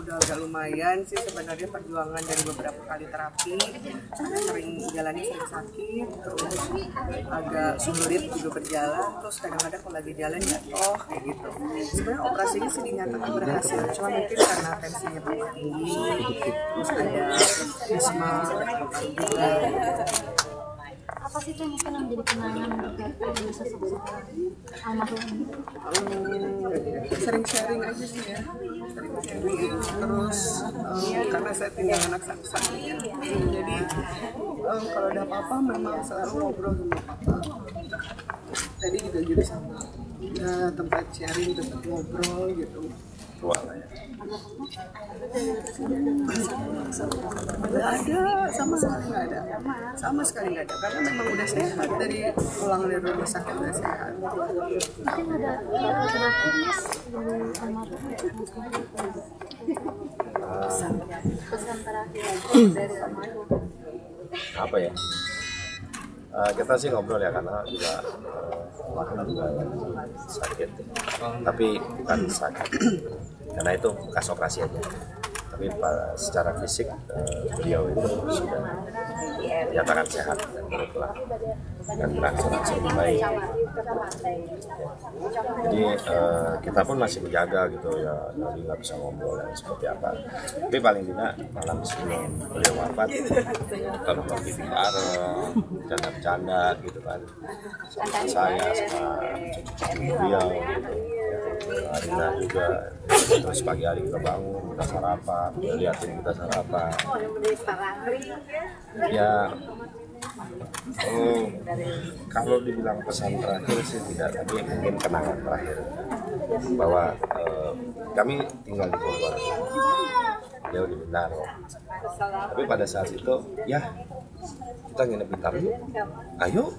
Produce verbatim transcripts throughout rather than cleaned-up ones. udah agak lumayan sih sebenarnya perjuangan dari beberapa kali terapi. Sering jalani sering sakit, terus agak sulit juga berjalan, terus kadang-kadang kalau lagi jalan jatuh kayak gitu. Sebenarnya operasinya sih dinyatakan berhasil, cuma mungkin karena tensinya terlalu tinggi, terus ada asma juga. Apa sih itu yang mungkin menjadi kenangan dari masa sebelum almarhum? Sering-sering aja sih ya, sering-sering terus um, karena saya tinggal anak satu-satunya, jadi um, kalau ada apa-apa memang selalu ngobrol sama papa. Tadi juga gitu sama, nah, tempat sharing, tempat ngobrol gitu. Soalnya nggak ada, sama sekali nggak ada, sama sekali nggak ada, karena memang udah sehat dari pulang dari rumah sakit udah sehat. Mungkin ada mas pesan terakhir dari almarhum apa ya? Uh, kita sih ngobrol ya, karena juga uh, juga sakit, tapi bukan sakit karena itu bekas operasi aja, tapi uh, secara fisik uh, beliau itu sudah dinyatakan sehat dan berkelah dan berangsur-angsur baik. Jadi uh, kita pun masih menjaga gitu ya, jadi nggak bisa ngobrol dan seperti apa, tapi paling tidak malam sebelum beliau wafat kita nonton T V bareng, bercanda-bercanda gitu kan, sama saya sama cucu-cucu beliau gitu. Ya, Rina juga, terus pagi hari kita bangun, kita sarapan, kita liatin kita sarapan. Ya, oh, kalau dibilang pesan terakhir sih tidak, tapi mungkin kenangan terakhir bahwa eh, kami tinggal di Bogor, beliau di Bintaro. Tapi pada saat itu, ya kita nginep Bintaro, ayo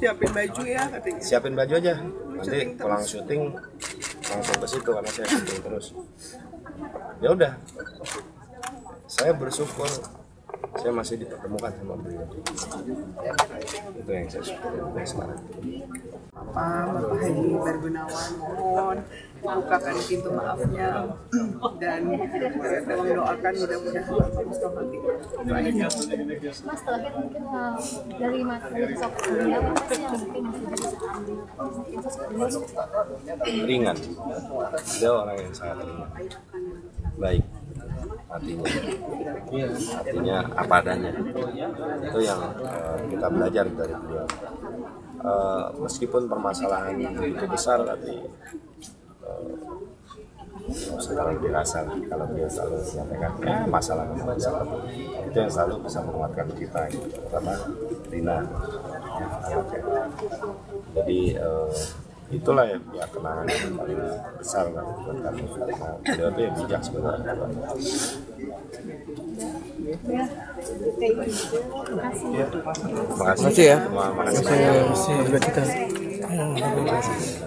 siapin baju ya, katanya. Siapin baju aja, nanti pulang syuting langsung ke situ karena saya syuting terus. Ya udah, saya bersyukur saya masih dipertemukan sama beliau. Itu yang saya syukuri sampai sekarang. Bapak Haji Rina Gunawan mohon dibukakan pintu maafnya dan tolong doakan mudah-mudahan Mustafa tiba. Mas, terakhir mungkin dari mas dari sosok beliau apa sih yang mungkin masih bisa ambil sosok ringan? Dia orang yang sangat ringan, baik. Artinya, artinya apa adanya, itu yang uh, kita belajar dari beliau. Uh, meskipun permasalahan itu besar, tapi uh, selalu dirasa kalau beliau selalu menyampaikan eh, masalah masalah itu yang selalu bisa menguatkan kita, gitu. Terutama Rina. Jadi uh, itulah ya, ya kenangan yang paling besar kan buat kami, karena beliau tuh ya bijak sebenarnya. Terima kasih ya. Terima kasih ya. Terima kasih.